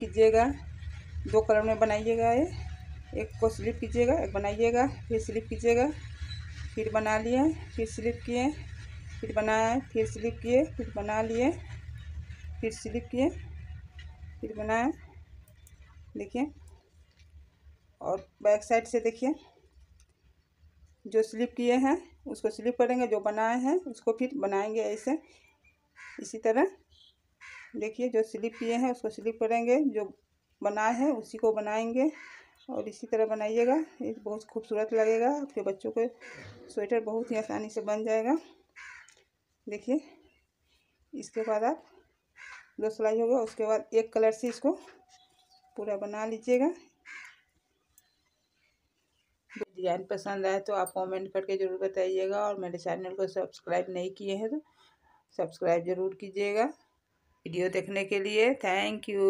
कीजिएगा, दो कलर में बनाइएगा, ये एक को स्लिप कीजिएगा, एक बनाइएगा, फिर स्लिप कीजिएगा, फिर बना लिए, फिर स्लिप किए, फिर बनाए, फिर स्लिप किए, फिर बना लिए, फिर स्लिप किए, फिर बनाए। देखिए, और बैक साइड से देखिए, जो स्लिप किए हैं उसको स्लिप करेंगे, जो बनाए हैं उसको फिर बनाएंगे ऐसे। इसी तरह देखिए, जो स्लिप किए हैं उसको स्लिप करेंगे, जो बनाए हैं उसी को बनाएंगे, और इसी तरह बनाइएगा। ये बहुत खूबसूरत लगेगा, आपके बच्चों के स्वेटर बहुत ही आसानी से बन जाएगा। देखिए, इसके बाद आप दो सिलाई होगा, उसके बाद एक कलर से इसको पूरा बना लीजिएगा। डिज़ाइन पसंद आए तो आप कमेंट करके ज़रूर बताइएगा, और मेरे चैनल को सब्सक्राइब नहीं किए हैं तो सब्सक्राइब ज़रूर कीजिएगा। वीडियो देखने के लिए थैंक यू।